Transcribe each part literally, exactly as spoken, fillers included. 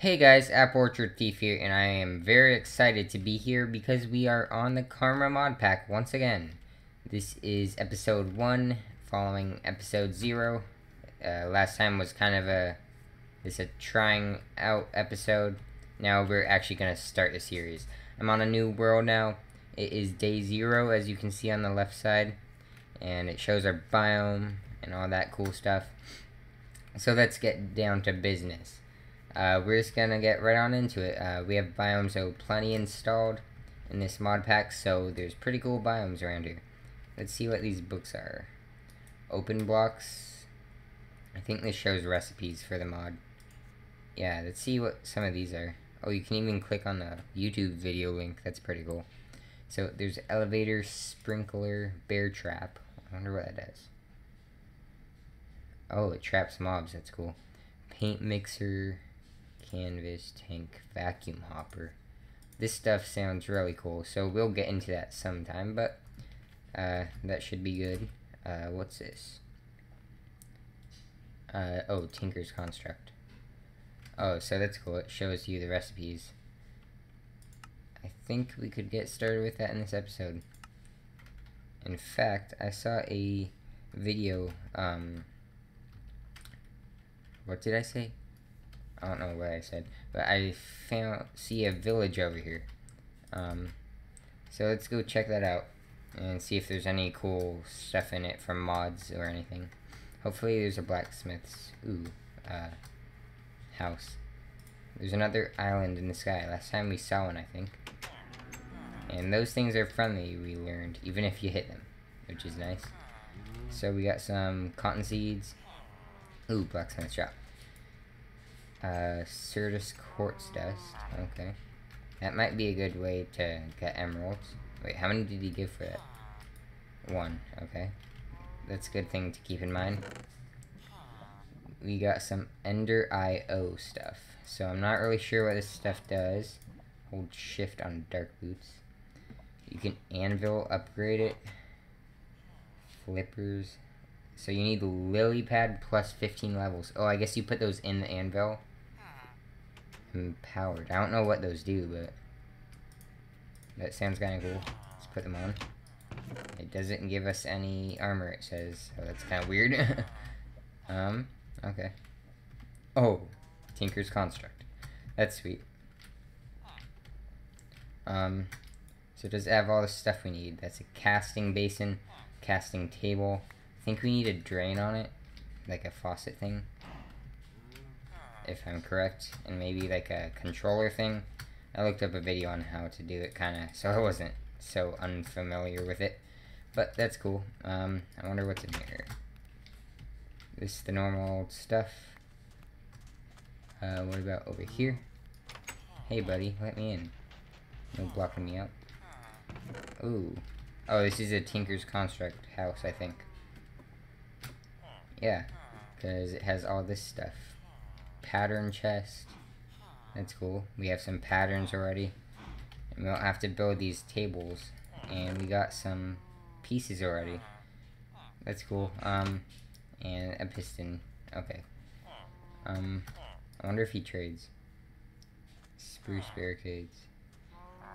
Hey guys, Apple Orchard Thief here, and I am very excited to be here because we are on the Karma Mod Pack once again. This is episode one, following episode zero. Uh, last time was kind of a, this a trying out episode. Now we're actually going to start a series. I'm on a new world now. It is day zero, as you can see on the left side, and it shows our biome and all that cool stuff. So let's get down to business. Uh, we're just gonna get right on into it. Uh, we have Biomes of Plenty installed in this mod pack, so there's pretty cool biomes around here. Let's see what these books are. Open Blocks. I think this shows recipes for the mod. Yeah, let's see what some of these are. Oh, you can even click on the YouTube video link. That's pretty cool. So there's Elevator, Sprinkler, Bear Trap. I wonder what that does. Oh, it traps mobs. That's cool. Paint Mixer, Canvas Tank, Vacuum Hopper. This stuff sounds really cool, so we'll get into that sometime, but uh, that should be good. Uh, what's this? Uh, oh, Tinkers Construct. Oh, so that's cool. It shows you the recipes. I think we could get started with that in this episode. In fact, I saw a video, um... what did I say? I don't know what I said, but I found see a village over here. Um, so let's go check that out and see if there's any cool stuff in it from mods or anything. Hopefully there's a blacksmith's ooh uh, house. There's another island in the sky. Last time we saw one, I think. And those things are friendly, we learned, even if you hit them, which is nice. So we got some cotton seeds. Ooh, blacksmith's shop. Uh, Certus Quartz dust. Okay. That might be a good way to get emeralds. Wait, how many did he give for that? One. Okay. That's a good thing to keep in mind. We got some Ender I O stuff. So I'm not really sure what this stuff does. Hold shift on dark boots. You can anvil, upgrade it. Flippers. So you need lily pad plus fifteen levels. Oh, I guess you put those in the anvil. Empowered. I don't know what those do, but that sounds kind of cool. Let's put them on. It doesn't give us any armor, it says. So that's kind of weird. um, okay. Oh, Tinker's Construct. That's sweet. Um, so it does have all the stuff we need. That's a casting basin, casting table. I think we need a drain on it, like a faucet thing, if I'm correct, and maybe like a controller thing. I looked up a video on how to do it, kinda, so I wasn't so unfamiliar with it, but that's cool. Um, I wonder what's in here. This is the normal old stuff. Uh, what about over here? Hey buddy, let me in. No blocking me out. Ooh. Oh, this is a Tinker's Construct house, I think. Yeah, because it has all this stuff. Pattern chest. That's cool. We have some patterns already. And we don't have to build these tables. And we got some pieces already. That's cool. Um, and a piston. Okay. Um, I wonder if he trades. Spruce barricades.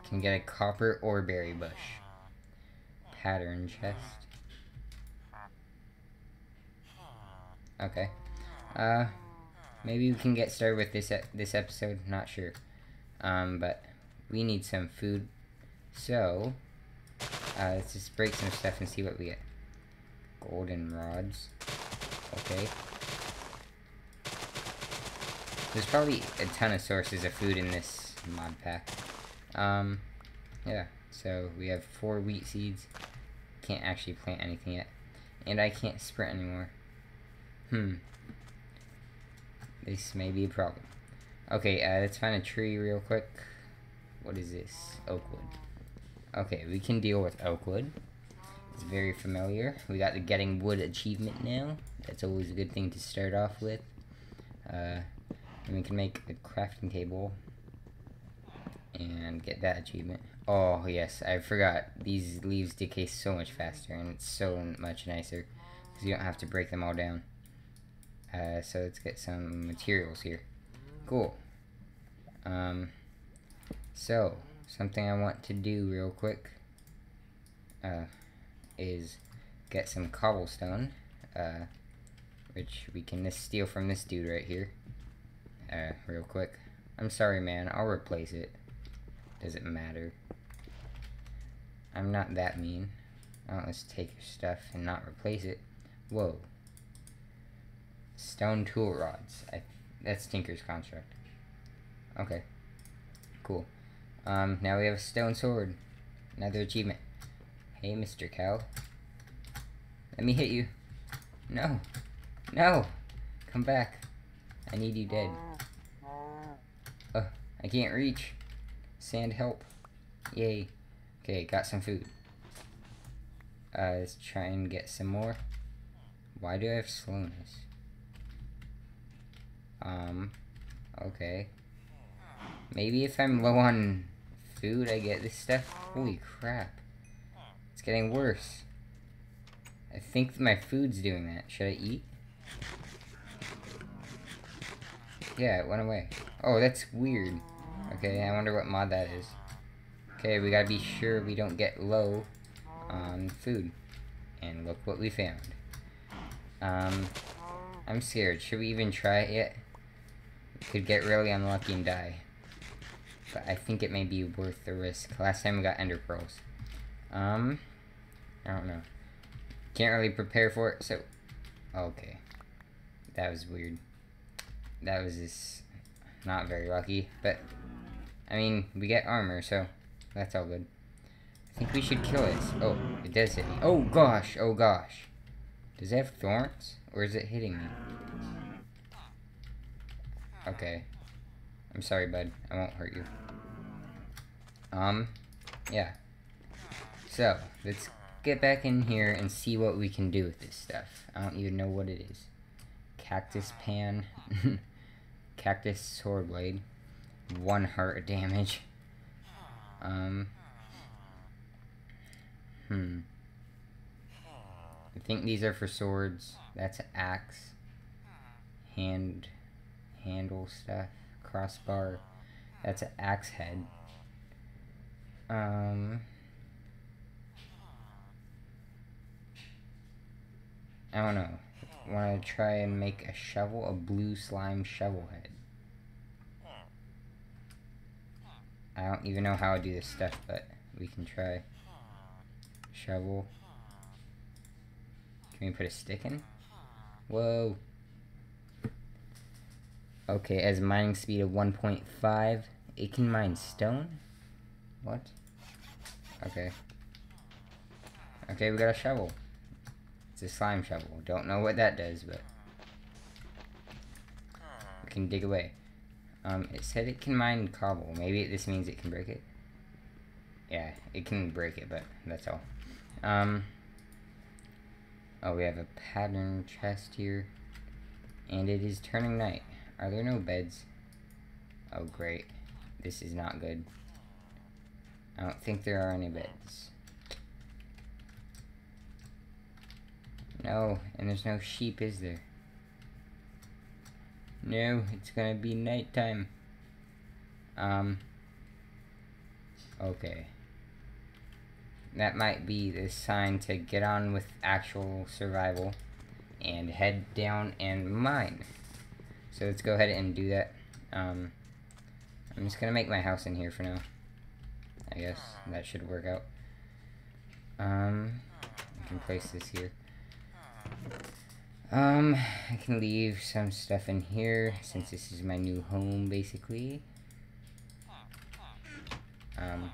Can get a copper or berry bush. Pattern chest. Okay, uh, maybe we can get started with this e- this episode, not sure, um, but we need some food, so, uh, let's just break some stuff and see what we get. Golden rods, okay. There's probably a ton of sources of food in this mod pack, um, yeah, so we have four wheat seeds, can't actually plant anything yet, and I can't sprint anymore. Hmm. This may be a problem. Okay, uh, let's find a tree real quick. What is this? Oakwood. Okay, we can deal with oakwood. It's very familiar. We got the Getting Wood achievement now. That's always a good thing to start off with. Uh, and we can make a crafting table. And get that achievement. Oh, yes, I forgot. These leaves decay so much faster, and it's so much nicer. Because you don't have to break them all down. Uh, so let's get some materials here. Cool. Um, so, something I want to do real quick uh, is get some cobblestone, uh, which we can just steal from this dude right here, uh, real quick. I'm sorry, man, I'll replace it. Doesn't matter. I'm not that mean. Oh, let's take your stuff and not replace it. Whoa. Stone tool rods. I, that's Tinkers Construct. Okay. Cool. Um, now we have a stone sword. Another achievement. Hey, Mister Cow. Let me hit you. No. No. Come back. I need you dead. Oh, I can't reach. Sand, help. Yay. Okay, got some food. Uh, let's try and get some more. Why do I have slowness? Um, okay. Maybe if I'm low on food, I get this stuff. Holy crap. It's getting worse. I think my food's doing that. Should I eat? Yeah, it went away. Oh, that's weird. Okay, I wonder what mod that is. Okay, we gotta be sure we don't get low on food. And look what we found. Um, I'm scared. Should we even try it yet? We could get really unlucky and die. But I think it may be worth the risk. Last time we got ender pearls. Um, I don't know. Can't really prepare for it, so... Okay. That was weird. That was just not very lucky, but... I mean, we get armor, so that's all good. I think we should kill it. Oh, it does hit me. Oh, gosh. Oh, gosh. Does it have thorns? Or is it hitting me? Okay. I'm sorry, bud. I won't hurt you. Um, yeah. So, let's get back in here and see what we can do with this stuff. I don't even know what it is. Cactus pan. Cactus sword blade. One heart damage. Um. Hmm. I think these are for swords. That's an axe. Hand. Handle stuff. Crossbar. That's an axe head. Um. I don't know. Want to try and make a shovel? A blue slime shovel head. I don't even know how I do this stuff, but we can try. Shovel. Can we put a stick in? Whoa. Okay, as mining speed of one point five. It can mine stone? What? Okay. Okay, we got a shovel. It's a slime shovel. Don't know what that does, but... we can dig away. Um, it said it can mine cobble. Maybe it, this means it can break it? Yeah, it can break it, but that's all. Um, oh, we have a pattern chest here. And it is turning night. Are there no beds? Oh, great. This is not good. I don't think there are any beds. No, and there's no sheep, is there? No, it's gonna be nighttime. Um. Okay. That might be the sign to get on with actual survival and head down and mine. So let's go ahead and do that. Um. I'm just gonna make my house in here for now. I guess that should work out. Um. I can place this here. Um, I can leave some stuff in here, since this is my new home, basically. Um,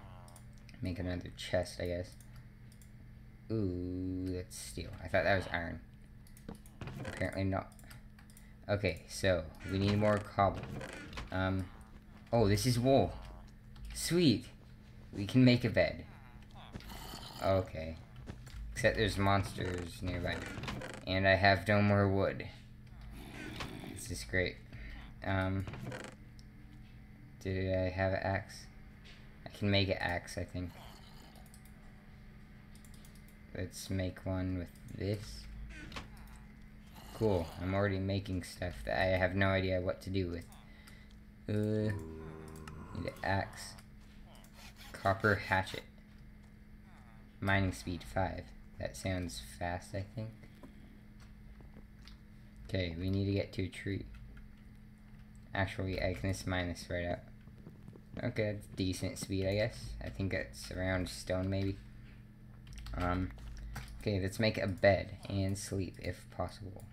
make another chest, I guess. Ooh, that's steel. I thought that was iron. Apparently not. Okay, so, we need more cobble. Um, oh, this is wool. Sweet! We can make a bed. Okay. Except there's monsters nearby. And I have no more wood. This is great. Um, did I have an axe? I can make an axe, I think. Let's make one with this. Cool. I'm already making stuff that I have no idea what to do with. Uh, Need an axe. Copper hatchet. Mining speed five. That sounds fast, I think. Okay, we need to get to a tree. Actually, I can just mine this right out. Okay, that's decent speed, I guess. I think that's around stone, maybe. Um, okay, let's make a bed and sleep, if possible.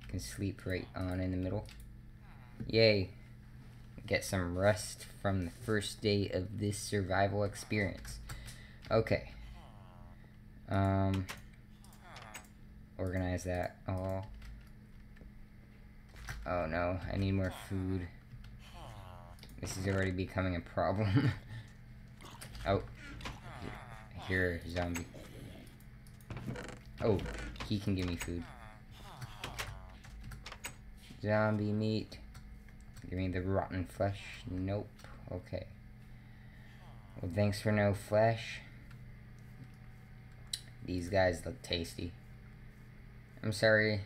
You can sleep right on in the middle. Yay! Get some rest from the first day of this survival experience. Okay. Um, organize that all. Oh no, I need more food. This is already becoming a problem. Oh, I hear a zombie. Oh, he can give me food. Zombie meat. Give me the rotten flesh. Nope. Okay. Well, thanks for no flesh. These guys look tasty. I'm sorry.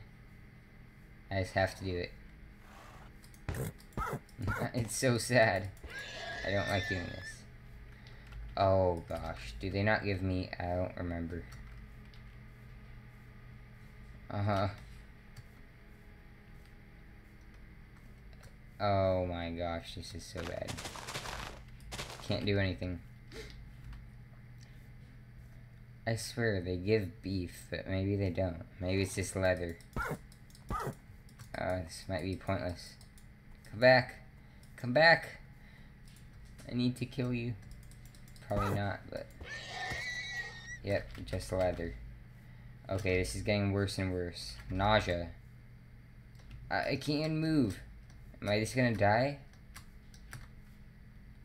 I just have to do it. It's so sad. I don't like doing this. Oh gosh. Do they not give me... I don't remember. Uh-huh. Oh my gosh, this is so bad. Can't do anything. I swear, they give beef, but maybe they don't. Maybe it's just leather. Uh, this might be pointless. Come back! Come back! I need to kill you. Probably not, but... Yep, just leather. Okay, this is getting worse and worse. Nausea. I, I can't move! Am I just gonna die?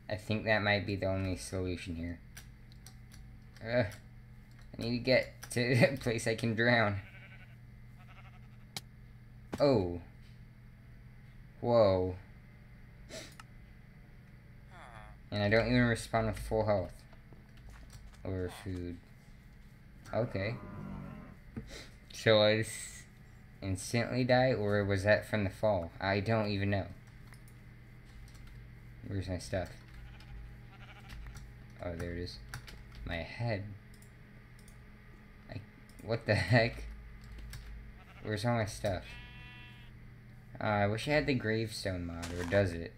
I think that might be the only solution here. Ugh. I need to get to that place I can drown. Oh. Whoa. And I don't even respawn with full health. Or food. Okay. So I just instantly die, or was that from the fall? I don't even know. Where's my stuff? Oh, there it is. My head. What the heck? Where's all my stuff? Uh, I wish I had the gravestone mod, or does it?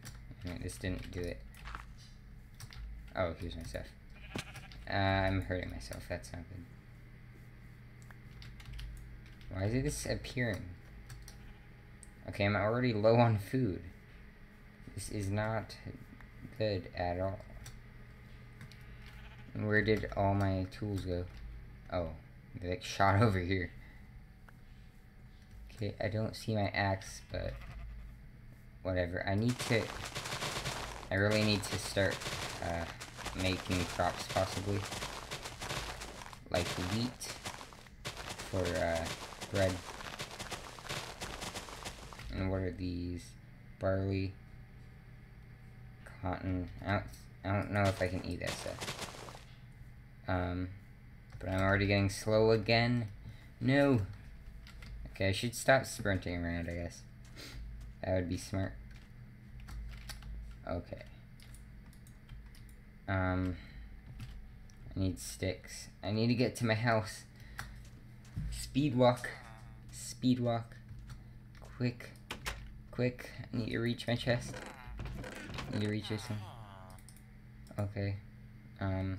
I mean, this didn't do it. Oh, here's my stuff. Uh, I'm hurting myself, that's not good. Why is this appearing? Okay, I'm already low on food. This is not good at all. Where did all my tools go? Oh. They like shot over here. Okay, I don't see my axe, but whatever. I need to. I really need to start uh, making crops, possibly, like wheat for uh, bread. And what are these? Barley, cotton. I don't. I don't know if I can eat that stuff. Um. But I'm already getting slow again. No! Okay, I should stop sprinting around, I guess. That would be smart. Okay. Um... I need sticks. I need to get to my house. Speed walk. Speed walk. Quick. Quick. I need to reach my chest. I need to reach this one. Okay. Um...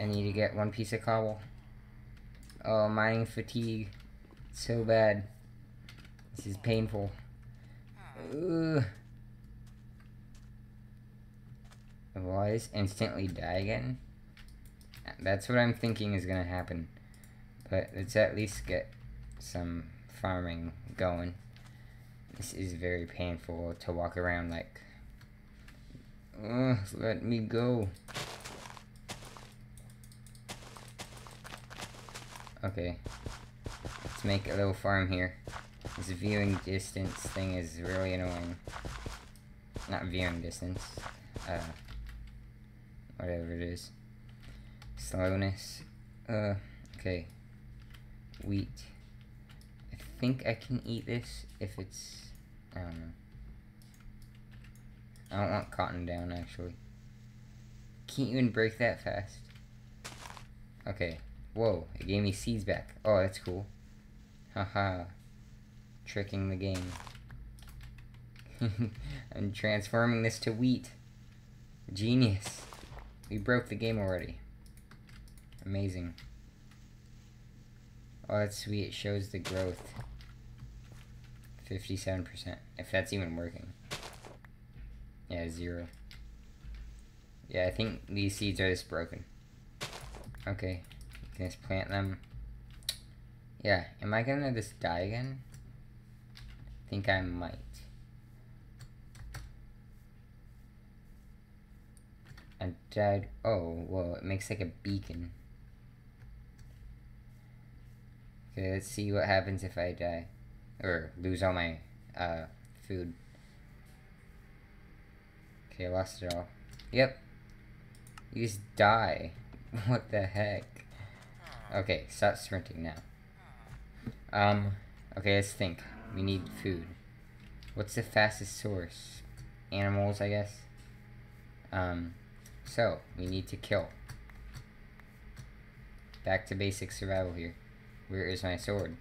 I need to get one piece of cobble. Oh, mining fatigue. So bad. This is painful. Ugh. Will I just instantly die again? That's what I'm thinking is gonna happen. But let's at least get some farming going. This is very painful to walk around like... Ugh, let me go. Okay, let's make a little farm here. This viewing distance thing is really annoying. Not viewing distance. Uh, whatever it is. Slowness. Uh, okay. Wheat. I think I can eat this if it's... I don't know. I don't want cotton down, actually. Can't even break that fast. Okay. Whoa, it gave me seeds back. Oh, that's cool. Haha. Tricking the game. I'm transforming this to wheat. Genius. We broke the game already. Amazing. Oh, that's sweet. It shows the growth. fifty-seven percent. If that's even working. Yeah, zero. Yeah, I think these seeds are just broken. Okay. You can just plant them. Yeah. Am I gonna just die again? I think I might. I died. Oh, whoa. It makes like a beacon. Okay, let's see what happens if I die. Or lose all my uh, food. Okay, I lost it all. Yep. You just die. What the heck? Okay, stop sprinting now. Um, okay, let's think. We need food. What's the fastest source? Animals, I guess. Um, so, we need to kill. Back to basic survival here. Where is my sword?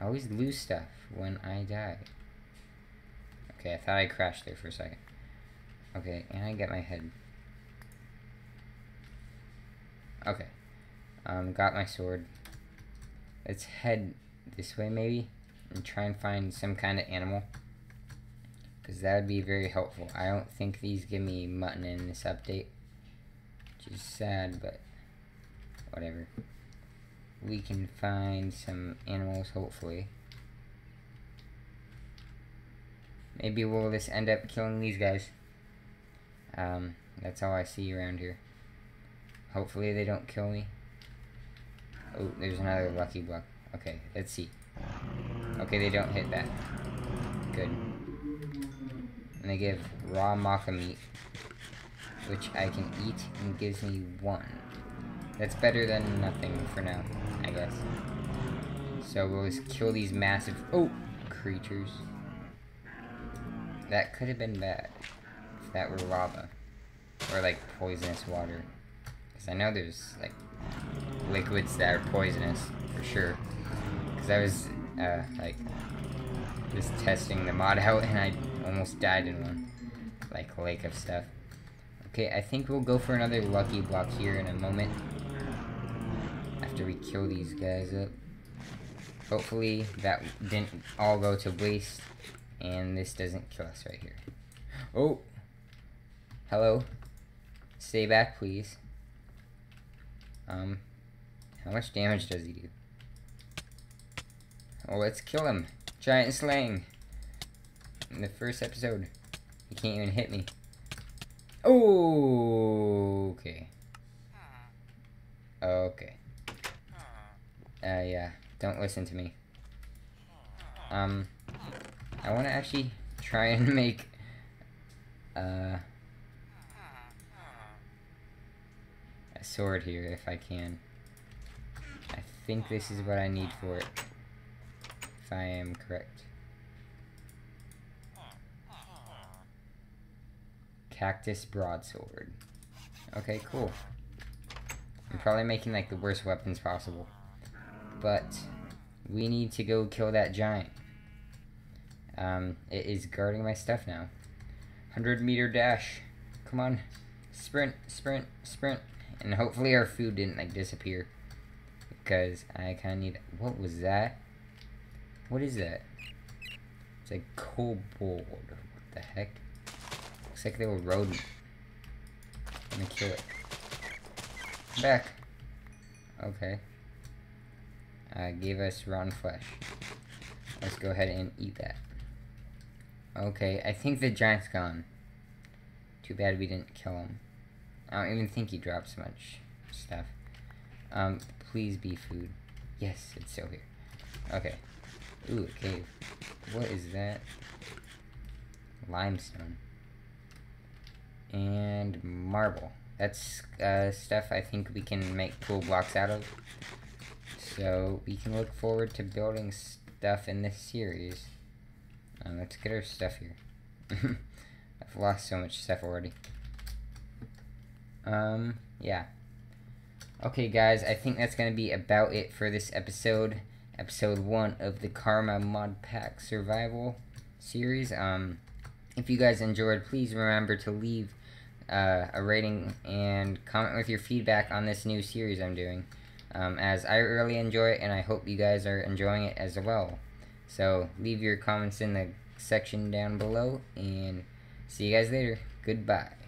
I always lose stuff when I die. Okay, I thought I crashed there for a second. Okay, and I get my head. Okay. Um, got my sword. Let's head this way, maybe? And try and find some kind of animal. Because that would be very helpful. I don't think these give me mutton in this update. Which is sad, but... whatever. We can find some animals, hopefully. Maybe we'll just end up killing these guys. Um, that's all I see around here. Hopefully they don't kill me. Oh, there's another lucky block. Okay, let's see. Okay, they don't hit that. Good. And they give raw maca meat, which I can eat and gives me one. That's better than nothing for now, I guess. So we'll just kill these massive oh creatures. That could have been bad if that were lava or like poisonous water, because I know there's like liquids that are poisonous for sure. Because I was uh, like just testing the mod out and I almost died in one, like lake of stuff. Okay, I think we'll go for another lucky block here in a moment. After we kill these guys up. Hopefully that didn't all go to waste. And this doesn't kill us right here. Oh! Hello. Stay back, please. Um, how much damage does he do? Oh, let's kill him. Giant slaying. In the first episode. He can't even hit me. Oh, okay. Okay. Uh, yeah. Don't listen to me. Um, I want to actually try and make, uh, a sword here if I can. I think this is what I need for it. If I am correct. Cactus broadsword. Okay, cool. I'm probably making like the worst weapons possible. But we need to go kill that giant. Um, it is guarding my stuff now. one hundred meter dash. Come on. Sprint, sprint, sprint. And hopefully our food didn't like disappear. Because I kind of need... What was that? What is that? It's a kobold. What the heck? Looks like they were rodent. I'm gonna kill it. Come back. Okay. Uh, gave us rotten flesh. Let's go ahead and eat that. Okay, I think the giant's gone. Too bad we didn't kill him. I don't even think he drops much stuff. Um, please be food. Yes, it's still here. Okay. Ooh, a cave. What is that? Limestone. And marble. That's uh, stuff I think we can make cool blocks out of. So we can look forward to building stuff in this series. Um, let's get our stuff here. I've lost so much stuff already. Um, yeah. Okay, guys, I think that's going to be about it for this episode. Episode one of the Karma Mod Pack Survival Series. Um, if you guys enjoyed, please remember to leave uh, a rating and comment with your feedback on this new series I'm doing. Um, as I really enjoy it, and I hope you guys are enjoying it as well. So, leave your comments in the section down below, and see you guys later. Goodbye.